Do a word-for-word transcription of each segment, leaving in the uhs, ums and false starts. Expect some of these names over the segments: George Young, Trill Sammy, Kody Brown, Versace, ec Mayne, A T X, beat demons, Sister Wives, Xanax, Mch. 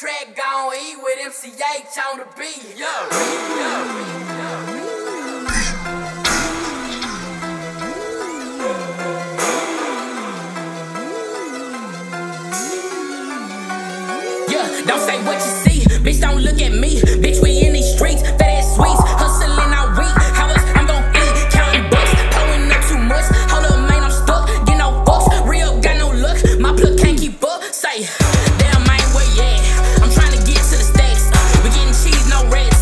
Track gon' E with M C H on the beat. Yo, yo, yo. Don't say what you see, bitch, don't look at me. Bitch, we in these streets, fat ass sweets, hustling all week. How else I'm gon' eat? Counting bucks, pulling up too much. Hold up, man, I'm stuck, get no fucks. Real got no luck, my plug can't keep up. Say, damn, man, where you at? I'm tryna get to the stacks. We getting cheese, no rats.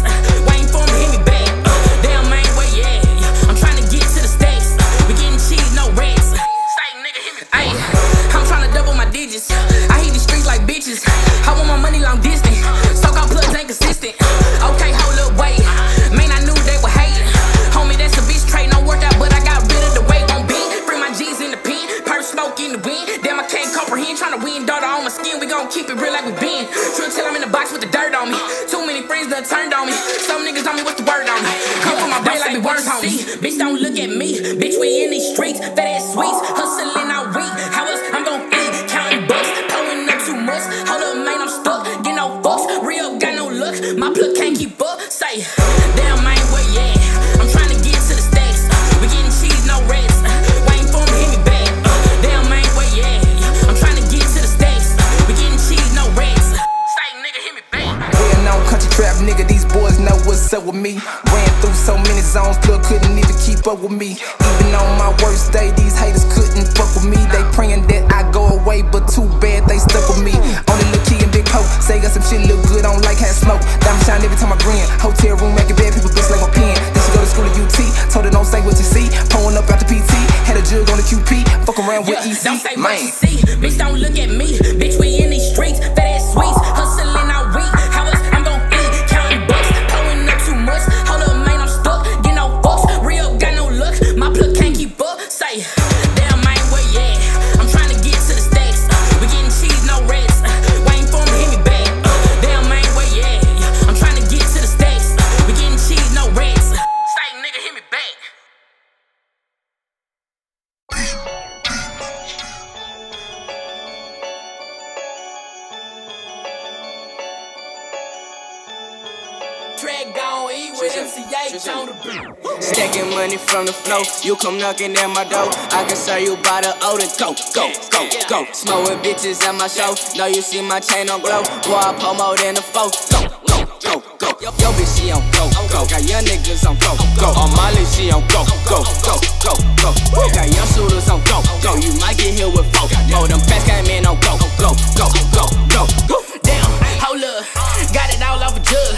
Waiting for him to hit me back. Damn, man, where you at? I'm tryna get to the stacks. We getting cheese, no rats. Say, nigga, hit me. Ayy, I'm tryna double my digits. I hit these streets like bitches. I want my money long distance. So-called plugs ain't consistent. Okay, hold up, wait. Man, I knew they were hating. Homie, that's a bitch trait. No workout, but I got rid of the weight. Won't be. Bring my G's in the pen. Purse smoke in the wind. Damn, I can't comprehend. Tryna win, daughter on my skin. We gon' keep it real like we been. Trill till I'm in the box with the dirt on me. Too many friends done turned on me. Some niggas on me, what's the word on me? Come from my brain like we words, homie. Bitch, don't look at me. Bitch, we in these streets. Fat ass sweets. Hustling all week. How else I'm gon' eat? Counting bucks. Pulling up too much. Hold up, man. Real got no luck, my plug can't keep up. Say, damn, man, where you at? I'm tryna get to the stacks. We getting cheese, no rats. Waiting for him to hit me back. Damn, man, where you at? I'm tryna get to the stacks. We getting cheese, no rats. Say, nigga, hit me back. Well known country trap, nigga, these boys know what's up with me. Ran through so many zones, plug couldn't even keep up with me. Even on my worst day, these haters couldn't fuck with me. They praying that I go away, but too bad they stuck with me. Only little key and big hoe, say got some shit look good, don't like how it smoke. Diamond shine every time I grin. Hotel room, making bad people bitch like my pen. Then she go to school at U T, told her don't say what you see. Pulling up out the P T, had a jug on the Q P. Fuck around with E C. Don't say what you see, bitch, don't look at me. Bitch, we in these streets, fat ass sweets, hustling all week. How else I'm gon' eat? Counting bucks, pulling up too much. Hold up, man, I'm stuck, get no fucks. Real got no luck, my plug can't keep up. Say, damn, man, where you at? I'm tryna get to the stacks. We getting cheese, no rats. Waiting for him to hit me back. Damn, man, where you at? I'm tryna get to the stacks. We getting cheese, no rats. Say, nigga, hit me back. Track gon' E with M C H on the beat. Stacking money from the flow. You come knocking at my door. I can serve you by the odor. Go, go, go, go. Smoke with bitches at my show. Now you see my chain on glow. Boy, I pull more than a foe. Go, go, go, go. Yo, bitch, she on go, go. Got young niggas on go, go. On Molly, she on go, go, go, go, go. Got young shooters on go, go. You might get here with folk. Oh, them fast game men on go, go, go, go, go. Damn, hold up. Got it all off a jug.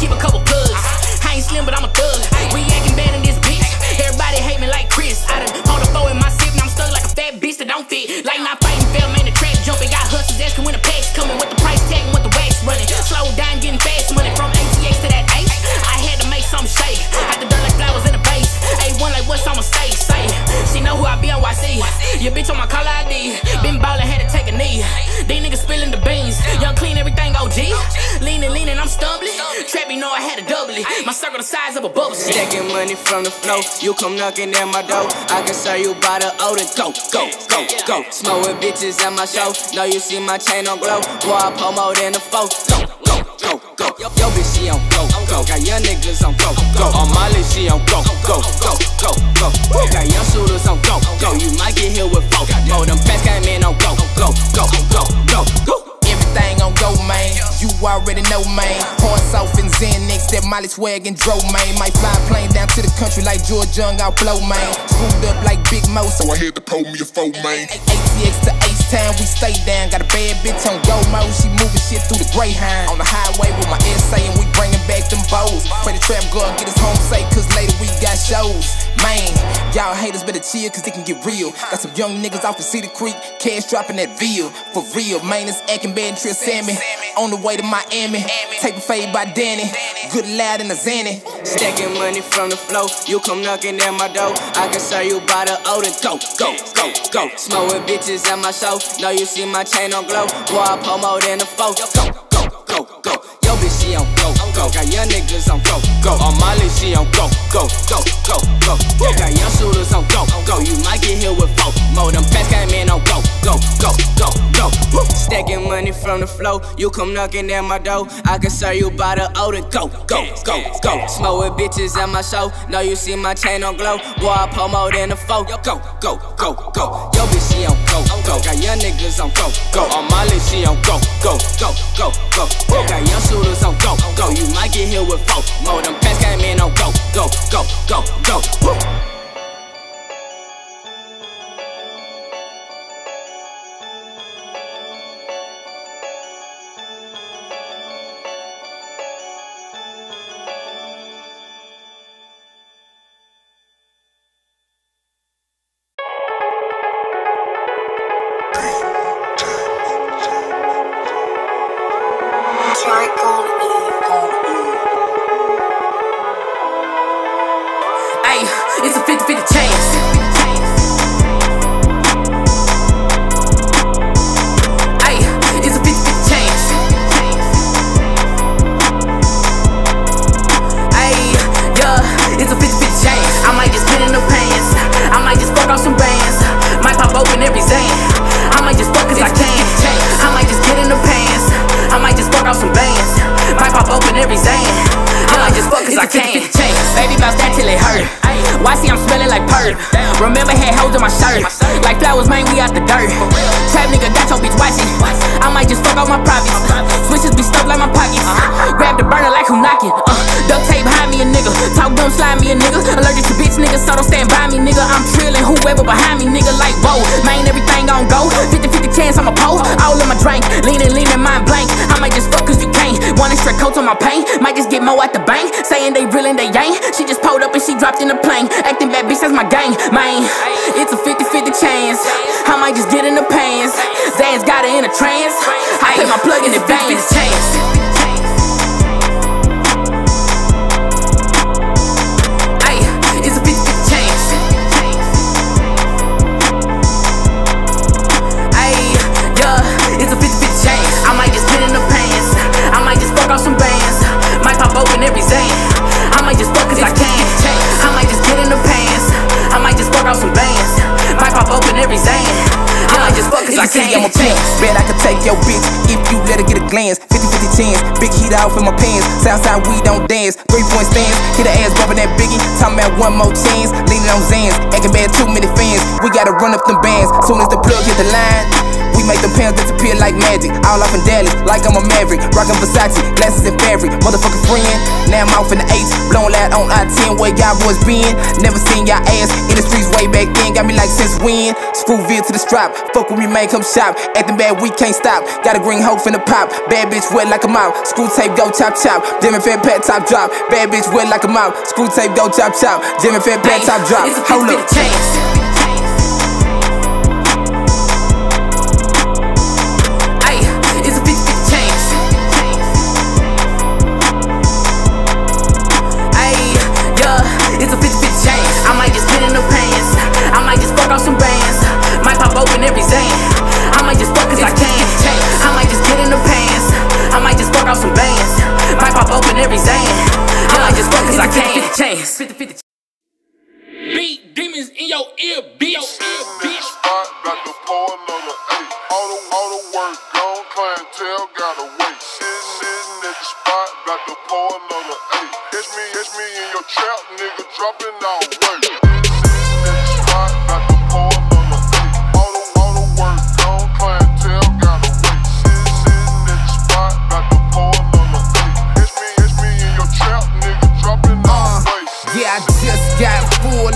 Keep a couple plugs. I ain't slim, but I'm a thug. We acting bad in this bitch. Everybody hate me like Chris. I done hold a foe in my sip, and I'm stuck like a fat bitch that don't fit. Like not fighting, fail, man, the trap jumping. Got hustlers asking when the packs coming with the price tag and with the wax running. Slow down, getting fast money from A T X to that ace. I had to make something shake. Had to dirt like flowers in the base. A one like what's on my stage? Say, she know who I be on Y C. Your bitch on my collar I D. Been ballin', had to take a knee. These niggas spilling the beans. Young clean everything O G. Leaning, leaning, I'm stumbling. Trappy know I had to double it. My circle the size of a bubble shit. Taking money from the flow. You come knocking at my door. I can serve you by the odor. Go, go, go, go. Smoke with bitches at my show. Now you see my chain on glow. Boy, I pull more than a foe. Go, go, go, go. Yo, bitch, she on go, go. Got young niggas on go, go. On Molly, she on go, go, go, go, go. Got young shooters on go, go. You might get here with folk. Oh, them fast game men on go, go, go, go, go, go. Everything on go, man. You already know, man. Horn south and Xanax, that Molly swag and dro, man. Might fly a plane down to the country like George Young, I'll blow, man. Screwed up like Big Mo, so I had to pull me a foe, man. A T X to Ace Town, we stay down. Got a bad bitch on go mode, she moving shit through the Greyhound. On the highway with my essay, and we bringing back them bows. Pray the trap guard get his home safe, cause later we got shows. Man, y'all haters better chill, cause it can get real. Got some young niggas off of Cedar Creek, cash dropping that veal. For real, man, it's acting bad. Trill Sammy, on the way to Miami. Take a fade by Danny. Good loud in the Zanny. Stacking money from the flow. You come knocking at my door. I can serve you by the odor. Go, go, go, go. Smoke with bitches at my show. Now you see my chain on glow. Boy, I pull more than a foe. Go, go, go, go. Yo, Kobe, she on go, go. Got young niggas on go, go. On Molly, she on go, go, go, go, go. Got young shooters on go, go. You might get here with four more. Them fast game men on go, go, go, go, go. Stacking money from the flow. You come knocking at my door, I can serve you by the old and go, go, go, go. Smoke with bitches at my show. Know you see my chain on glow. Boy, I pull more than a foe. Go, go, go, go, go. Yo, bitch, she on go, go. Got young niggas on go, go. On Molly, she on go, go, go, go, go. Got young shooters on go, go. You might get here with four more. Them fast game men on go, go, go, go, go. Off in my pants, Southside we don't dance. Three point stands, hit the ass bumping that Biggie. Talking about one more chance, leaning on Zans, acting bad too many fans. We gotta run up them bands. Soon as the plug hit the line, we make them pounds disappear like magic. All off in Dallas, like I'm a maverick. Rockin' Versace, glasses and fabric. Motherfucking friend, now I'm off in the eights, blown loud on I ten where y'all boys been. Never seen y'all ass in the streets way back then. Got me like since when? Screwville to the strap, fuck with me, man, come shop. Acting bad, we can't stop. Got a green hoe finna pop. Bad bitch wet like a mop. Screw tape, go chop chop. Demon fat pat top drop. Bad bitch wet like a mop. Screw tape, go chop chop. Demon fat pat top drop. Hold up. Hey, it's a fifty fifty chance. Hey, yeah, it's a fifty fifty chance. I might just get in the pants. I might just fuck off some bands. Might pop open every Zan. I might just fuck cause I can. I might just get in the pants. I might just fuck off some bands. Might pop open every Zan. I might just fuck cause I can. Beat demons in your ear, bitch. Spot got the pole on the eight. All the all the work gone, clientele gotta wait. Sitting in at the spot, got the pole on the eight. Catch me, catch me in your trap, nigga, dropping all weight. Sitting at the spot, got the pole on the eight.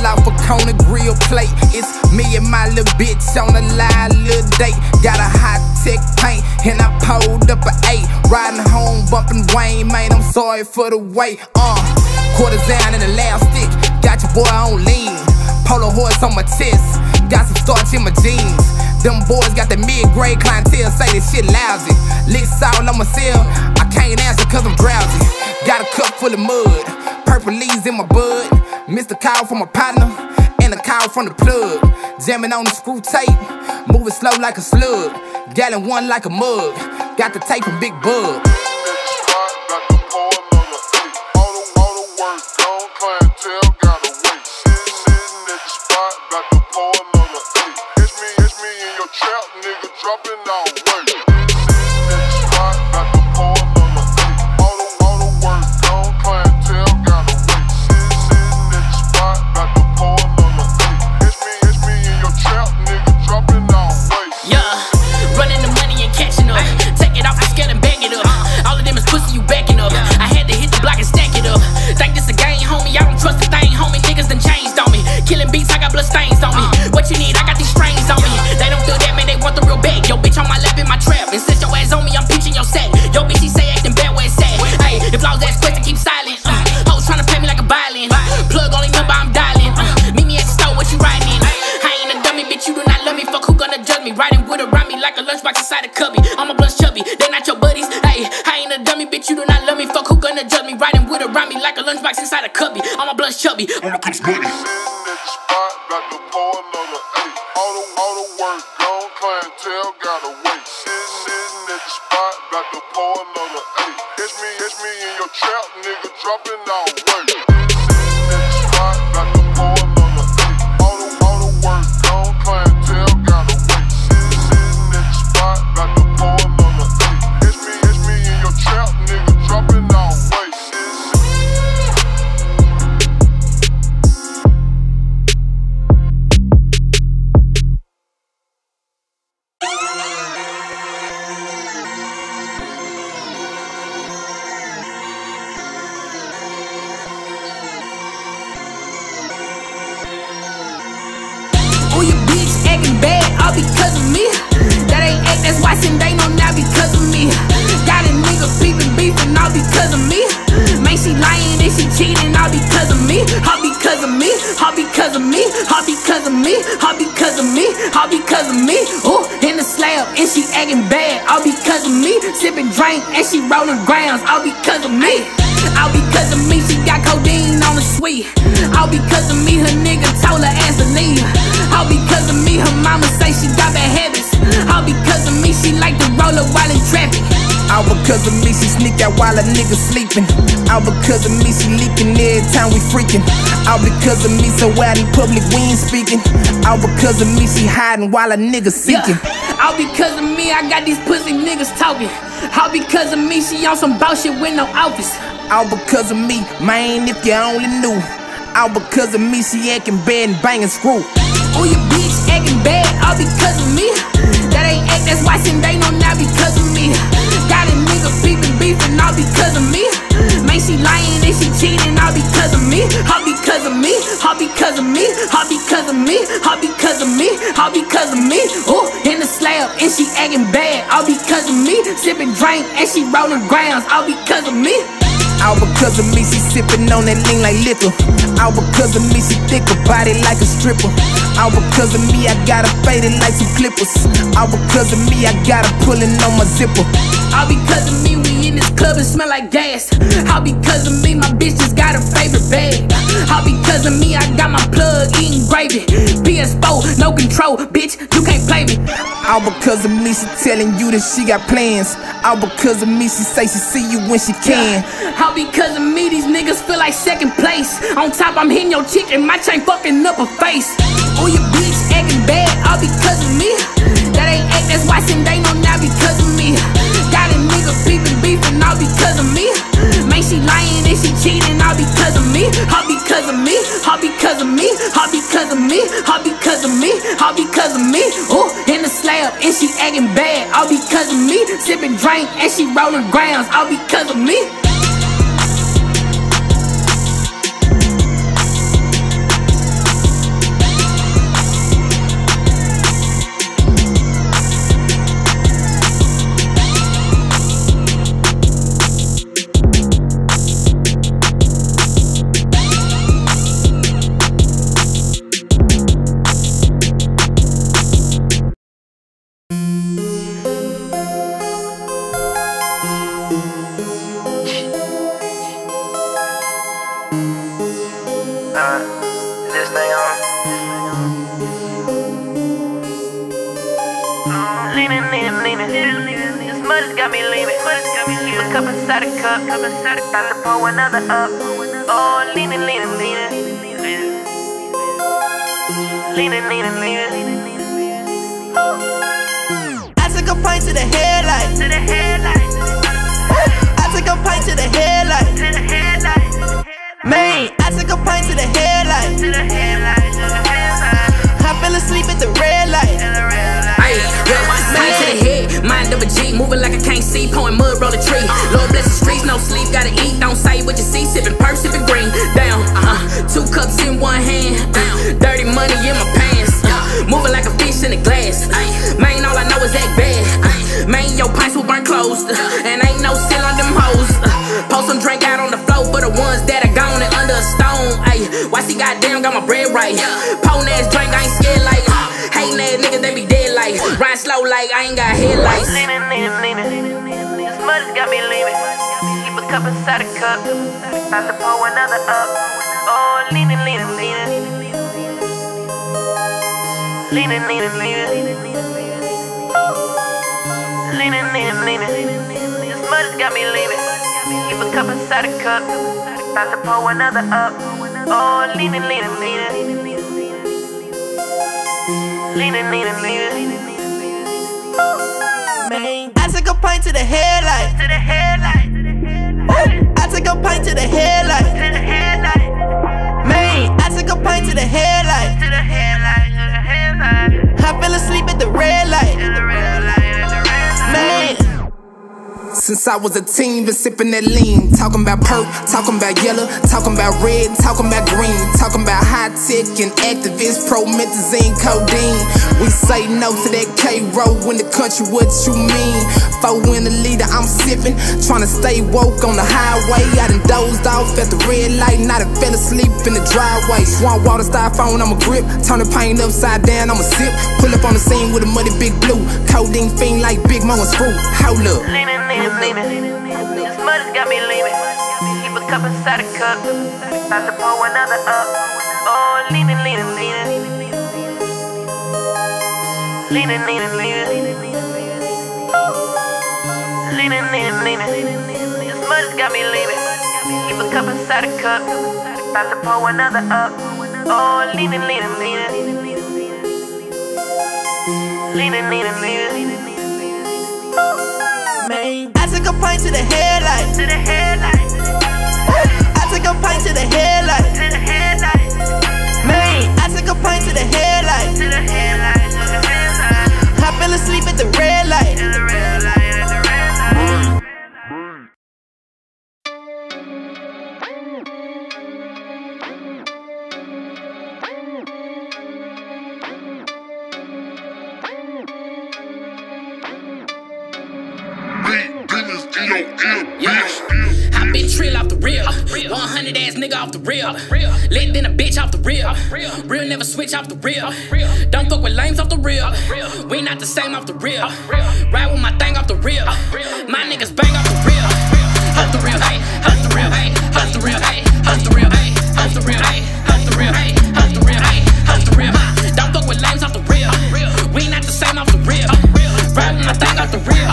Off a corner grill plate. It's me and my little bitch on a live little date. Got a hot tech paint and I pulled up an eight. Riding home bumping Wayne, man, I'm sorry for the wait. Uh, quarters down in the loud stick. Got your boy on lean. Polo horse on my chest. Got some starch in my jeans. Them boys got the mid-grade clientele. Say this shit lousy. Lick salt on my cell. I can't answer cause I'm drowsy. Got a cup full of mud. Purple leaves in my bud. Missed a call from a partner and a call from the plug. Jamming on the screw tape, moving slow like a slug. Gallon one like a mug, got the tape and big bug. ice inside a cubby. I'm a blush chubby. All the kids buddy. Because of me, that ain't act, that's why sin, they know now because of me. Got a nigga peeping, beefing, all because of me. Man, she lying and she cheating, all because of me. All because of me, all because of me, all because of me, all because of me, all because of me. Ooh, in the slab and she acting bad, all because of me. Sipping drink and she rolling grounds, all because of me. All because of me, she got codeine on the sweet. All because of me, her nigga told her ass to leave. All because of me, her mama say she got bad habits. All because of me, she like to roll her while in traffic. All because of me, she sneak out while a nigga sleeping. All because of me, she leaking every time we freaking. All because of me, so out in public we ain't speaking. All because of me, she hiding while a nigga seeking. Yeah. All because of me, I got these pussy niggas talking. All because of me, she on some bullshit with no office. All because of me, man, if you only knew. All because of me, she acting bad and banging screw. Oh, your bitch acting bad, all because of me. That ain't act, that's why sin, they know now because of me. Got a nigga peeping, beefing, all because of me. Man, she lying and she cheating, all because of me. All because of me, all because of me, all because of me, all because of me, all because of me. Ooh, in the slab and she acting bad, all because of me. Sipping drink and she rolling grounds, all because of me. All because of me, she sippin' on that lean like liquor. All because of me, she thick her body like a stripper. All because of me, I got her faded like some clippers. All because of me, I got her pullin' on my zipper. All because of me, we in this club and smell like gas. All because of me, my bitch just got her favorite bag. All because of me, I got my plug eating gravy. P S four, no control, bitch, you can't play me. All because of me, she telling you that she got plans. All because of me, she say she see you when she can. All because of me, these niggas feel like second place. On top, I'm hitting your chick and my chain fucking up her face. Oh, your bitch acting bad, all because of me. That ain't act, that's why sin, they know now because of me. Got a nigga peeping, beefing, all because of me. Man, she lying and she cheating, all because of me. All because of me, all because of me, all because of me, all because of me, all because of me. Ooh, in the slab and she acting bad, all because of me. Sipping drink and she rolling grounds, all because of me. Slow like I ain't got headlights. This mud's got me leaving. Sip a cup inside a cup, about to pour another up. Oh, leanin', leanin', leanin', leanin', leanin', leanin', leanin', leanin', leanin'. This mud's got me leanin'. Keep a cup inside a cup, about to pour another up. Oh, leanin', leanin', leanin', leanin', leanin', leanin'. I took a pint to the headlight. To the headlight. Ooh, I took a pint to the headlight. To the headlight. Man, I took a pint to the headlight. To the headlight. To the headlight. I fell asleep at the red light. To the red light. To the red light. Man, since I was a teen, been sipping that lean, talking about purple, talking about yellow, talking about red, talking about green, talking about high tech and activists, promethazine, codeine. We say no to that K-Row in the country, what you mean? Four in the leader, I'm sippin', tryna stay woke on the highway. I done dozed off at the red light, and I done fell asleep in the driveway. Swamp water, styrofoam, I'ma grip, turn the pain upside down, I'ma sip. Pull up on the scene with a muddy big blue, codeine fiend like Big Mo and Screw. Hold up. Leanin', leanin', leanin', this mud's got me leanin'. Keep a cup inside a cup, about to pour another up. Oh, leanin', leanin', leanin'. Leanin', leanin', leanin', leanin', leanin', leanin'. This mud's got me leanin'. Keep a cup inside a cup, about to pour another up. Oh, leanin', leanin', leanin', leanin', leanin', leanin'. I took a pint to the headlight. To the headlight. I took a pint to the headlight. To the headlight. Man, I took a pint to the headlight. To the headlight. I fell asleep at the red light. At the red light, at the red light. Beat demons, D O M, bitch. I been Trill off the reel. one hundred ass nigga off the reel. Lit than a bitch off the reel. Real never switch off the reel. Don't fuck with lames off the reel. We not the same off the reel. Ride with my thing off the reel. My niggas bang off the reel. Off the reel, hey, off the reel, hey, off the reel, hey, off the reel, hey, off the reel, hey, off the reel, hey, off the reel, hey, off the reel. Don't fuck with lames off the reel. We not the same off the reel. Ride with my thing off the reel.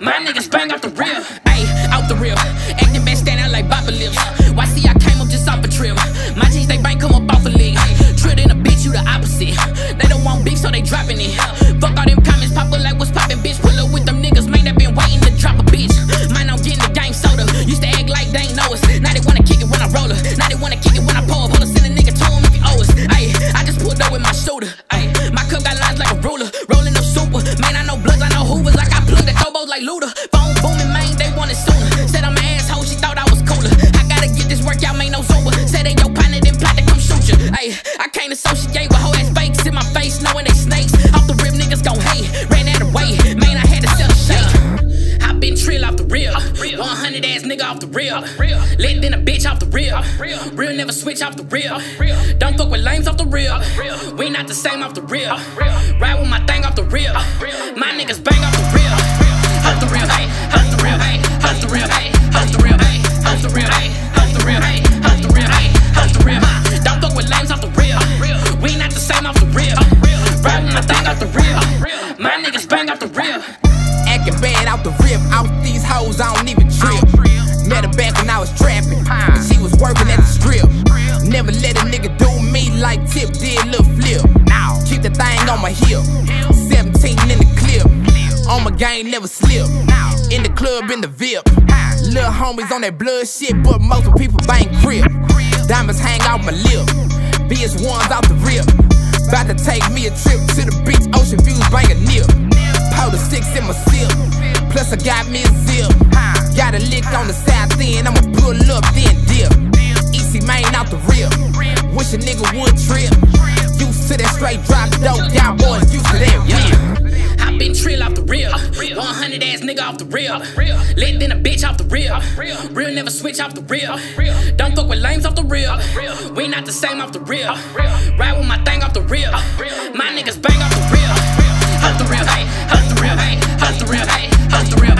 My niggas bang off the reel. Hey, off the reel. Acting bad, stand out like Baba lips. Why see I came up just off a Trill. My G's they bang come up off a league. Trill in a bitch, you the opposite. They don't want beef, so they dropping it. Fuck all them comments, pop up like what's poppin', bitch. Pull up with them niggas, man, that been waiting to drop a bitch. Mine don't get in the game soda. Used to act like they ain't know us. Now they wanna kick it when I roll her. Now they wanna kick it when I pull up. Hold up, send a nigga to him if you owe us. Ayy, I just pulled up with my shooter. Ayy, my cup got lines like a ruler. Rolling up super. Man, I know bloods, I know hoovers. Like I plugged the Thobos like Luda. Phone booming, man, they want it sooner. Said I'm an asshole, she thought I was cooler. I gotta get this workout, man, no sober. Said they yo partner, then plot to come shoot you. Ayy, I can't associate with whole ass fakes in my face, knowing they snakes. Off the rip, niggas gon' hate. Ran out of way, man, I had to sell the shake. I been Trill off the reel. one hundred ass nigga off the reel. Lit than a bitch off the reel. Real never switch off the reel. Don't fuck with lames off the reel. We not the same off the reel. Ride with my thing off the reel. My niggas bang off the reel. Off the reel, hey, off the reel, hey, off the reel, hey, off the reel, hey, off the reel, hey, off the reel, hey, off the reel, hey, off the reel. Don't fuck with lames off the reel. We not the same off the reel. Riding my thing off the reel. My niggas bang off the reel. Acting bad out the rip. Out these hoes, I don't even trip. Met her back when I was trapping. She was working at the strip. Never let a nigga do me like Tip did, little flip. Keep the thing on my hip. seventeen in the clip. On my game, never slip. In the club, in the V I P. Little homies on that blood shit, but most of people bang crib. Diamonds hang off my lip. B S ones out the rip. About to take me a trip to the beach, ocean views, bang a nip. Powder six in my sip. Plus I got me a zip. Got a lick on the side, then I'ma pull up, then dip. Easy main out the rip. Wish a nigga would trip. Used to that straight drop dope, y'all boys used to that whip. I been Trill off the reel. one hundred ass nigga off the reel. Lit than a bitch off the reel. Real never switch off the reel. Don't fuck with lames off the reel. We not the same off the reel. Ride with my thing off the reel. My niggas bang off the reel. Off the reel, hey, off the reel, hey, off the reel, hey, off the reel.